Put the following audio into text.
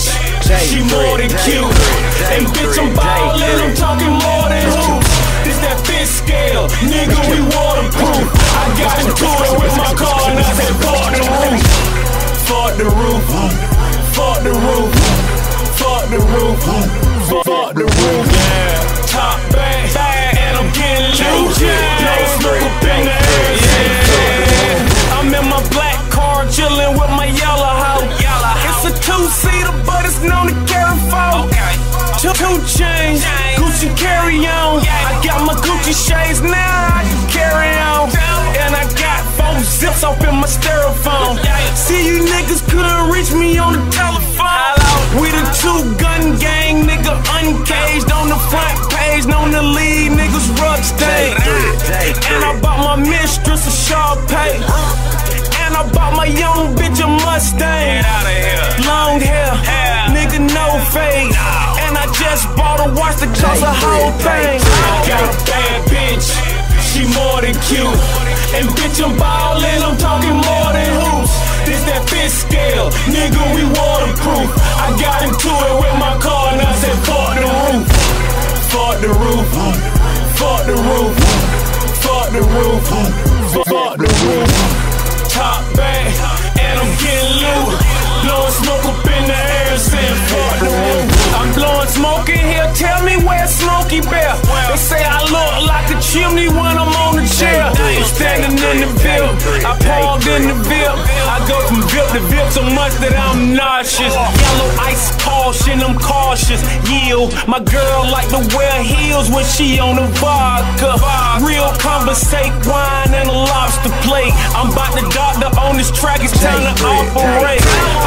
hoops. She more than cute. And bitch, I'm ballin', I'm talking more than hoops. This that fifth scale, nigga, we waterproof. I got into it with my car and I said, fuck the roof. Fuck the roof. Fuck the roof. Fuck the roof. Fuck the roof. Top back, and I'm getting loose. No smoke up in the air. I'm in my black car chillin' with my yellow hoe. It's a two-seater, but it's known to carry four. Two chains, Gucci carry on. I got my Gucci shades now, I can carry on. And I got four zips off in my styrofoam. See, you niggas couldn't reach me on the telephone. We the two-gun gang, nigga, uncaged. On the front page, on the lead, niggas rug stain. And I bought my mistress a Sharpay. And I bought my young bitch a Mustang. Long hair, nigga, no fade. And I just bought a watch that cost a whole thing. Got a bad bitch, she more than cute. And bitch, I'm ballin', I'm talking more than hoops. This that fifth scale, nigga, we waterproof. I got into it with my car and I said, fuck the roof. Fuck the roof. Fuck the roof. Fuck the roof. Fuck the roof. Top back, and I'm getting loose. Blowing smoke up in the air, saying fuck the roof. I'm blowing smoke in here, tell me where Smokey Bear. They say I look like a chimney when I'm on the chair. I'm standing in the VIP, I pulled in the VIP. I go from VIP to VIP so much that I'm nauseous. Yellow ice caution, I'm cautious. Yield, my girl like to wear heels when she on the vodka. Real conversate, wine and a lobster plate. I'm about to doctor on this track, it's time to operate.